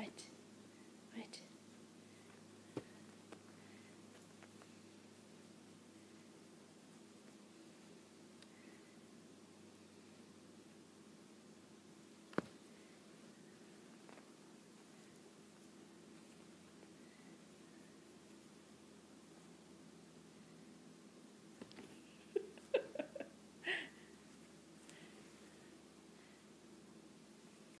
Right.